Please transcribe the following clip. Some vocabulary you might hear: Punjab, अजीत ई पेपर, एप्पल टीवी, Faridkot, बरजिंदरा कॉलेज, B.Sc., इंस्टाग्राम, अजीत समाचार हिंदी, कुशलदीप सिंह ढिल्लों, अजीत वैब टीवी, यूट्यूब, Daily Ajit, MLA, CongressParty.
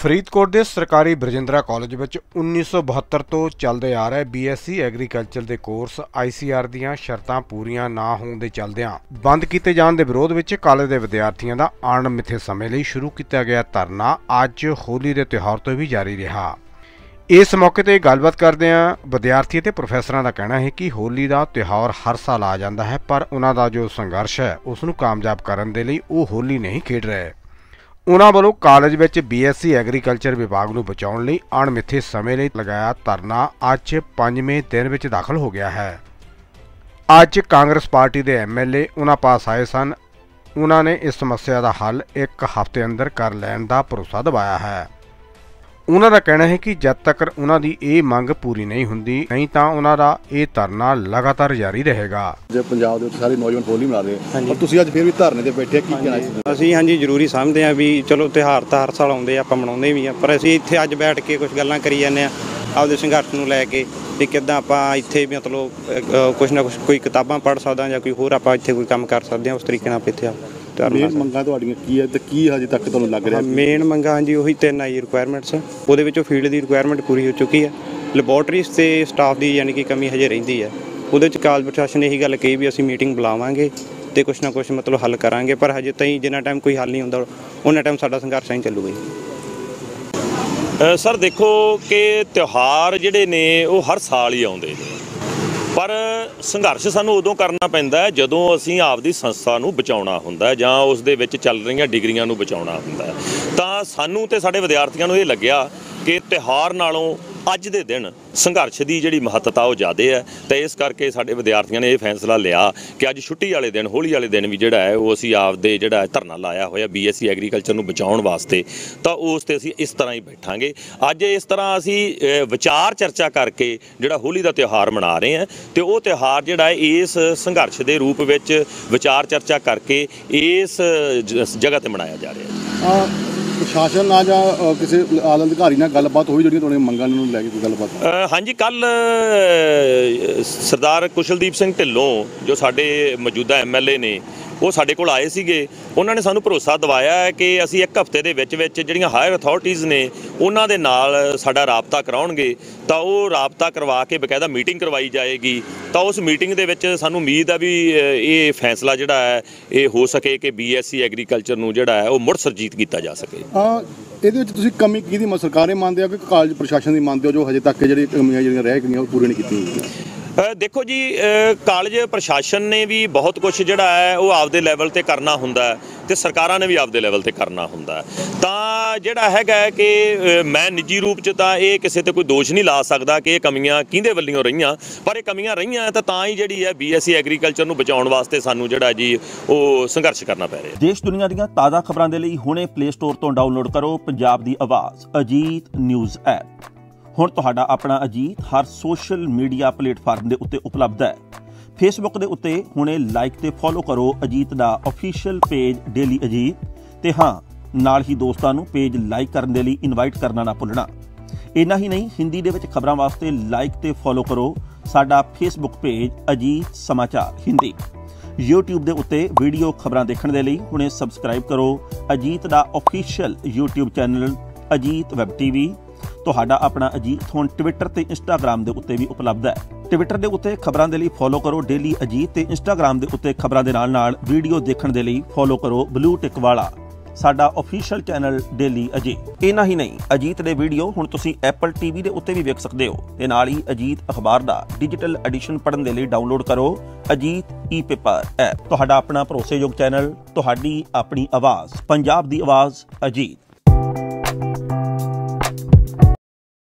फरीदकोट के सरकारी बरजिंदरा कॉलेज में 1972 तो चलते आ रहे B.Sc. एग्रीकल्चर के कोर्स ICR ਦੀਆਂ ਸ਼ਰਤਾਂ पूरियां ना होने के चलद्या बंद किए जाने के विरोध में कॉलेज के विद्यार्थियों का अणमिथे समय लिए शुरू किया गया धरना अज होली के त्यौहार तो भी जारी रहा। इस मौके पर गलबात करदे विद्यार्थी ते प्रोफेसर का कहना है कि होली का त्यौहार हर साल आ जाता है, पर उन्होंने जो संघर्ष है उसनूं कामयाब करने के लिए वो होली नहीं खेड रहे। उन्होंने वालों कॉलेज में B.Sc. एग्रीकल्चर विभाग को बचाने लिए अणमिथे समय लिए लगाया धरना अज 5वें दिन में दाखिल हो गया है। अज कांग्रेस पार्टी के MLA उन्होंने पास आए सन। उन्होंने इस समस्या का हल एक हफ्ते अंदर कर लैन का भरोसा दवाया है। उन्होंने कहना है कि जब तक उन्होंने ये मांग पूरी नहीं होती नहीं तो उन्होंने ये धरना लगातार जारी रहेगा। जब पंजाब के सारे नौजवान होली मना रहे हैं और तुसीं अज फिर भी धरने ते बैठे की कहना चाहते? असीं हां जी जरूरी समझते हैं भी चलो त्यौहार तो हर साल आउंदे आ, आपां मनाउंदे भी आ, पर असीं इत्थे अज बैठ के कुछ गल्लां करी जांदे आ आपदे संघर्ष नूं लै के भी किदां आपां इत्थे मतलब कुछ ना कुछ कोई किताबां पढ़ सकदा जां कोई होर आपां इत्थे कोई काम कर सकदे आ उस तरीके नाल इत्थे ਮੇਨ ਮੰਗਾਂ ਤੁਹਾਡੀਆਂ ਕੀ ਹੈ ਤੇ ਕੀ ਹਜੇ ਤੱਕ ਤੁਹਾਨੂੰ ਲੱਗ ਰਿਹਾ? ਮੇਨ ਮੰਗਾਂ ਹਾਂਜੀ ਉਹੀ 3 ਆਈ ਰਿਕੁਆਇਰਮੈਂਟਸ ਹੈ, ਉਹਦੇ ਵਿੱਚੋਂ ਫੀਲਡ ਦੀ ਰਿਕੁਆਇਰਮੈਂਟ ਪੂਰੀ ਹੋ ਚੁੱਕੀ ਹੈ। ਲੈਬੋਰਟਰੀਜ਼ ਤੇ ਸਟਾਫ ਦੀ ਯਾਨੀ ਕਿ ਕਮੀ ਹਜੇ ਰਹਿੰਦੀ ਹੈ। ਉਹਦੇ ਵਿੱਚ ਕਾਲਜ ਪ੍ਰਸ਼ਾਸਨ ਇਹੀ ਗੱਲ ਕਹੀ ਵੀ ਅਸੀਂ ਮੀਟਿੰਗ ਬੁਲਾਵਾਂਗੇ ਤੇ ਕੁਛ ਨਾ ਕੁਛ ਮਤਲਬ ਹੱਲ ਕਰਾਂਗੇ, ਪਰ ਹਜੇ ਤਾਈਂ ਜਿੰਨਾ ਟਾਈਮ ਕੋਈ ਹੱਲ ਨਹੀਂ ਹੁੰਦਾ ਉਹਨਾਂ ਟਾਈਮ ਸਾਡਾ ਸੰਘਰਸ਼ ਹੀ ਚੱਲੂਗਾ। ਸਰ ਦੇਖੋ ਕਿ ਤਿਉਹਾਰ ਜਿਹੜੇ ਨੇ ਉਹ ਹਰ ਸਾਲ ਹੀ ਆਉਂਦੇ ਨੇ, पर संघर्ष सानू उदों करना पैंदा है जदों असीं आपदी संस्था नू बचाउणा हुंदा है जां उस दे विच चल रहीआं डिग्रियां नू बचाउणा हुंदा है। तां सानू ते साडे विद्यार्थियां नू इह लग्गिआ कि त्यौहार नालों अज दे दिन संघर्ष की जिहड़ी महत्ता वह ज़्यादा है, तो इस करके साडे विद्यार्थियां ने यह फैसला लिया कि अज छुट्टी वाले दिन होली वाले दिन भी जिहड़ा है वो असीं आपदे जिहड़ा धरना लाया होया B.Sc. एग्रीकल्चर नूं बचाउण वास्ते, तो उस ते असीं इस तरह ही बैठांगे। अज इस तरह असीं विचार चर्चा करके जिहड़ा होली दा त्यौहार मना रहे हैं, तो वो त्यौहार जिहड़ा है इस संघर्ष के रूप विच विचार चर्चा करके इस जगह ते मनाया जा रहा है। प्रशासन ना जा किसी आला अधिकारी ना गलबात होई जड़ी तुहाडे मंगां नूं लै के गलबात? हाँ जी, कल सरदार कुशलदीप सिंह ढिल्लों जो साडे मौजूदा MLA ने वो साडे कोल आए सीगे। उन्होंने सानू भरोसा दवाया है कि असीं एक हफ्ते दे विच विच जिहड़ियां हायर अथॉरिटीज़ ने उन्हां दे नाल साडा राबता कराउणगे, तो वो राबता करवा के बकायदा मीटिंग करवाई जाएगी। तो उस मीटिंग दे विच सानू उम्मीद है भी ये फैसला जिहड़ा है ये हो सके कि B.Sc. एग्रीकल्चर नूं जिहड़ा है वो मुड़ सुरजीत किया जा सके। ਇਹਦੇ ਵਿੱਚ ਤੁਸੀਂ ਕਮੀ ਕਿਹਦੀ ਮੰਨ ਸਰਕਾਰੇ ਮੰਨਦੇ ਹੋ ਕਿ ਕਾਲਜ ਪ੍ਰਸ਼ਾਸਨ ਦੀ ਮੰਨਦੇ ਹੋ ਜੋ ਹਜੇ ਤੱਕ ਜਿਹੜੀ ਕਮੀਆਂ ਜਿਹੜੀਆਂ ਰਹਿ ਗਈਆਂ ਉਹ ਪੂਰੀਆਂ ਨਹੀਂ ਕੀਤੀਆਂ? देखो जी कॉलेज प्रशासन ने भी बहुत कुछ जड़ा है वो आपदे लैवल ते करना हुंदा है ते सरकारां ने भी आपदे लैवल ते करना हुंदा है। तां जड़ा हैगा कि मैं निजी रूप च तां ये किसी ते कोई दोष नहीं ला सकदा कि ये कमियां किहदे वल्लों रहियां, पर ये कमियां रहियां तां ही जड़ी है B.Sc. एग्रीकल्चर नूं बचाउण वास्ते सानू जड़ा जी वो संघर्ष करना पै रिहा। देश दुनिया दीयां ताज़ा खबरां दे लई हुणे प्ले स्टोर तों डाउनलोड करो पंजाब दी आवाज़ अजीत न्यूज़ ऐप। हुण तुहाडा अपना अजीत हर सोशल मीडिया प्लेटफॉर्म दे उत्ते उपलब्ध है। फेसबुक दे उत्ते हुणे लाइक ते फॉलो करो अजीत दा ऑफिशियल पेज डेली अजीत ते हाँ नाल ही दोस्तां नूं पेज लाइक करन दे लई इनवाइट करना ना भुलना। इन्ना ही नहीं हिंदी दे विच खबरां वास्ते लाइक ते फॉलो करो साडा फेसबुक पेज अजीत समाचार हिंदी। यूट्यूब दे उत्ते वीडियो खबरां देखण दे लई हुणे सबसक्राइब करो अजीत दा official यूट्यूब channel अजीत वैब टीवी। तुहाडा अपना अजीत हुण ट्विटर ते इंस्टाग्राम दे उत्ते भी उपलब्ध है। ट्विटर दे उत्ते खबरां दे लई फॉलो करो डेली अजीत ते इंस्टाग्राम दे उत्ते खबरां दे नाल-नाल वीडियो देखण दे लई फॉलो करो ब्लू टिक वाला साडा ऑफिशियल चैनल डेली अजीत। इन्ना ही नहीं अजीत दे वीडियो हुण तुसीं एप्पल टीवी दे उत्ते भी वेख सकदे हो ते नाल ही अजीत अखबार दा डिजिटल एडिशन पढ़न दे लई डाउनलोड करो अजीत ई पेपर ऐप। तुहाडा अपना भरोसेयोग चैनल तुहाडी अपनी आवाज़ पंजाब दी आवाज़ अजीत।